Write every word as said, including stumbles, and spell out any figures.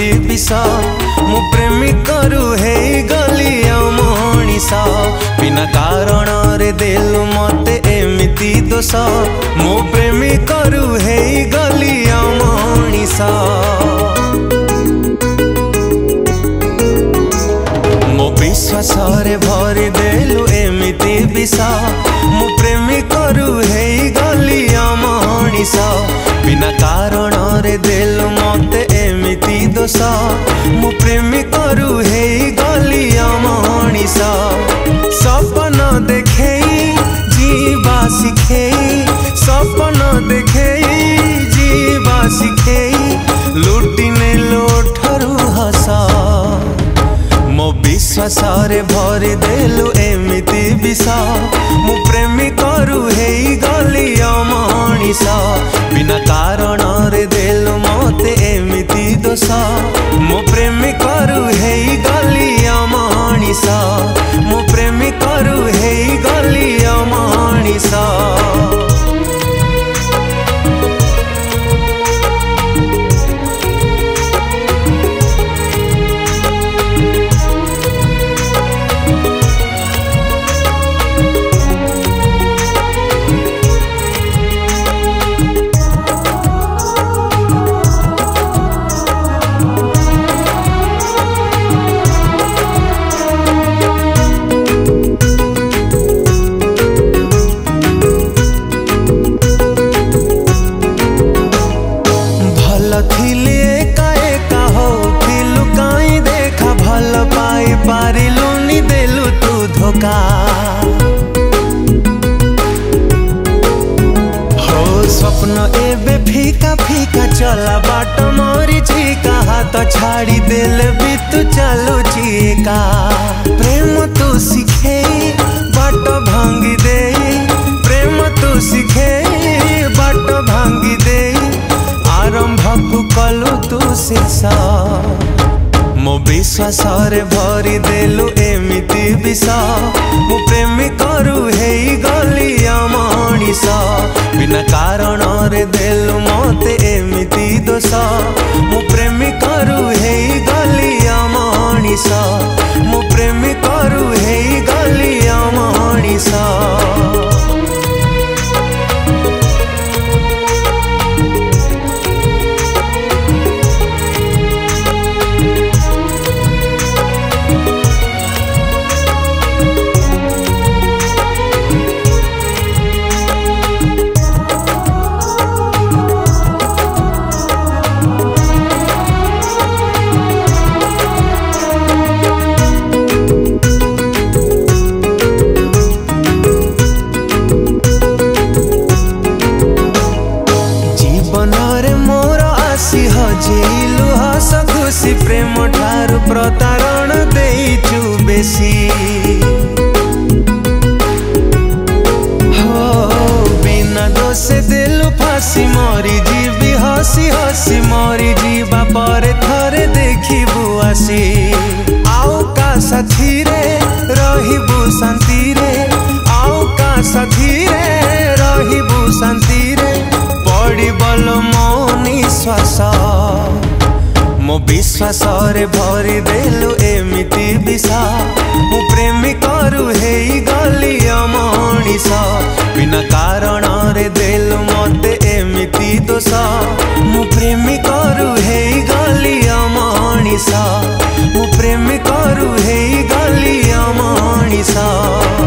प्रीति पिसा मु प्रेमी करू हे गली अमनिसा बिना कारण रे देलु मते एमिति दोष मु प्रेमी करू हे गली अमनिसा विश्वास रे भरी देलु एमिति विषा मु प्रेमी करू हे गली अमनिसा बिना कारण रे देलु मते एमिति दोष मु प्रेमी करू हे गली अमनिसा सपन देखे जीवा सिखे सपन देखे जीवा सिखे लुटी ने लोठरू हसा मो विश्वास रे भरी देलु एमिति विषा मु प्रेमी करू हे गली अमनिसा बिना कारण रे देलु मते एमिति दोष मु प्रेमी करू हे गली अमनिसा मु प्रेमी करू हे गली अमनिसा चला बाट मोरी झीका हाथ छाड़ी देले भी तू चलो झीका प्रेम तू सीखे बाट भांगी दे प्रेम तू सीखे बाट भांगी दे आरंभ को कलू तू शेषा मो विश्वास रे भरी देलु एमिति विषा मु प्रेमी करू हे गली अमनिसा बिना कारण रे देलु मते एमिति दोष मु प्रेमी करू हे गली अमनिसा मु प्रेमी करू हे गली अमनिसा प्रेम ठारू प्रतारण देचु बेसी हो बिना दोष देलु फासी मरी जीवी हसी हसी मरी जीवा पर थरे देखिबू आसी आओ का साथी रे रहिबू शांति रे आओ का साथी रे रहिबू शांति रे पड़ी बलो मो निश्वास मो विश्वास रे भरी देलु एमिति विषा मु प्रेमी करू हे गली अमनिसा बिना कारण रे देलु मते एमिति दोष मु प्रेमी करू हे गली अमनिसा मु प्रेमी करू हे गली अमनिसा।